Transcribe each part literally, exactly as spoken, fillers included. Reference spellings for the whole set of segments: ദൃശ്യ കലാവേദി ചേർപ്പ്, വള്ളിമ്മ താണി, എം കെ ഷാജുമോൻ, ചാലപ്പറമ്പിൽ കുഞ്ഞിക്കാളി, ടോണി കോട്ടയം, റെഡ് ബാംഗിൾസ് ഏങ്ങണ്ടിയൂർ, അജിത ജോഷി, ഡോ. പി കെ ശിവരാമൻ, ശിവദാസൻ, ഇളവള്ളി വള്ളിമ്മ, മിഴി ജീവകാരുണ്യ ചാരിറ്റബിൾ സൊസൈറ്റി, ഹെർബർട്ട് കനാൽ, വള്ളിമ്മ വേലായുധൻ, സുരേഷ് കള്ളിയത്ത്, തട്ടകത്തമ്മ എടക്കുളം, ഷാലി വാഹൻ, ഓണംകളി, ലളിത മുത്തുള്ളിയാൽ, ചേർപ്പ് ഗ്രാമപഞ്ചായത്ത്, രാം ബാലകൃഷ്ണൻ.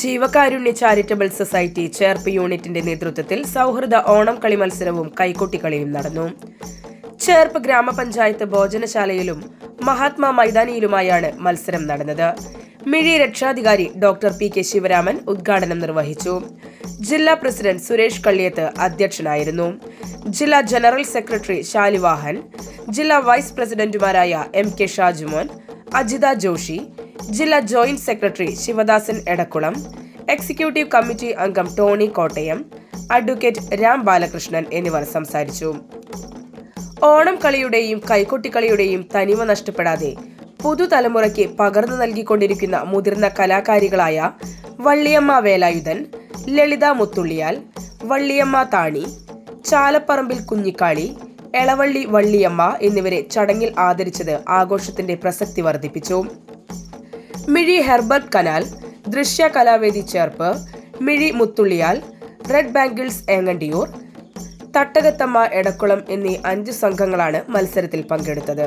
ജീവകാരുണ്യ charitable society Cherpu യൂണിറ്റിന്റെ നേതൃത്വത്തിൽ സൗഹൃദ ഓണം കളി മത്സരവും കൈകൊട്ടിക്കളിയും നടന്നു. ചേർപ്പ് ഗ്രാമപഞ്ചായത്ത് ഭോജനശാലയിലും മഹാത്മാ മൈതാനിയിലുമായാണ് മത്സരം നടന്നത്. മിഴി രക്ഷാധികാരി ഡോക്ടർ പി കെ ശിവരാമൻ ഉദ്ഘാടനം നിർവഹിച്ചു. ജില്ലാ പ്രസിഡന്റ് സുരേഷ് കള്ളിയത്ത് അധ്യക്ഷനായിരുന്നു. ജില്ലാ ജനറൽ സെക്രട്ടറി ഷാലി വാഹൻ, ജില്ലാ വൈസ് പ്രസിഡന്റുമാരായ എം കെ ഷാജുമോൻ, അജിത ജോഷി, ജില്ലാ joint secretary ശിവദാസൻ Edakkulam, executive committee അംഗം ടോണി കോട്ടയം, അഡ്വക്കേറ്റ് രാം ബാലകൃഷ്ണൻ എന്നിവർ സംസാരിച്ചു. ഓണം കളിയുടെയും കൈകൊട്ടിക്കളിയുടെയും തനിമ നഷ്ടപ്പെടാതെ പുതുതലമുറയ്ക്ക് പകർന്നു നൽകിക്കൊണ്ടിരിക്കുന്ന മുതിർന്ന കലാകാരികളായ വള്ളിമ്മ വേലായുധൻ, ലളിത മുത്തുള്ളിയാൽ, വള്ളിമ്മ താണി, ചാലപ്പറമ്പിൽ കുഞ്ഞിക്കാളി, ഇളവള്ളി വള്ളിമ്മ എന്നിവരെ ചടങ്ങിൽ ആദരിച്ചത് ആഘോഷത്തിന്റെ പ്രസക്തി വർദ്ധിപ്പിച്ചു. മിഴി ഹെർബർട്ട് കനാൽ, ദൃശ്യ കലാവേദി ചേർപ്പ്, മിഴി മുത്തുള്ളിയാൽ, റെഡ് ബാങ്കിൾസ് ഏങ്ങണ്ടിയൂർ, തട്ടകത്തമ്മ എടക്കുളം എന്നീ അഞ്ച് സംഘങ്ങളാണ് മത്സരത്തിൽ പങ്കെടുത്തത്.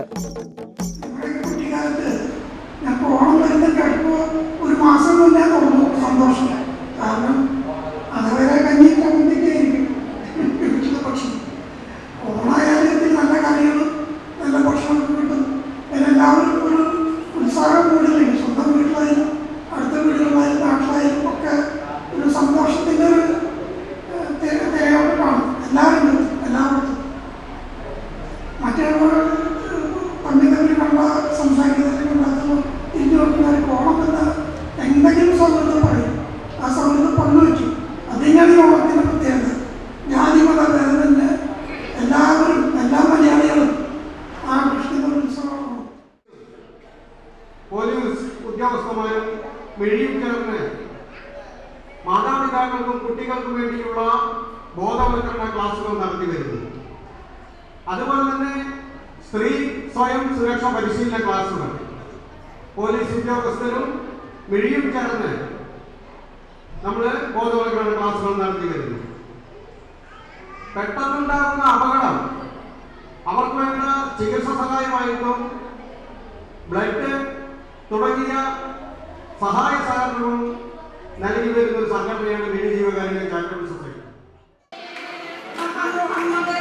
പോലീസ് ഉദ്യോഗസ്ഥന്മാരും മിഴിയും ചേർന്ന് മാതാപിതാക്കൾക്കും കുട്ടികൾക്കും വേണ്ടിയുള്ള ബോധവൽക്കരണ ക്ലാസുകൾ നടത്തി വരുന്നു. അതുപോലെ തന്നെ സ്ത്രീ സ്വയം സുരക്ഷാ പരിശീലന ക്ലാസുകൾ പോലീസ് ഉദ്യോഗസ്ഥരും മിഴിയും ചേർന്ന് നമ്മൾ ബോധവൽക്കരണ ക്ലാസുകൾ നടത്തി വരുന്നു. പെട്ടെന്നുണ്ടാകുന്ന അപകടം അവർക്ക് വേണ്ട ചികിത്സ സഹായമായിട്ടും ബ്ലഡ് തുടങ്ങിയ സഹായ സഹകരണവും നൽകി വരുന്ന ഒരു സംഘടനയാണ് മിഴി ജീവകാരുണ്യ ചാരിറ്റബിൾ സൊസൈറ്റി.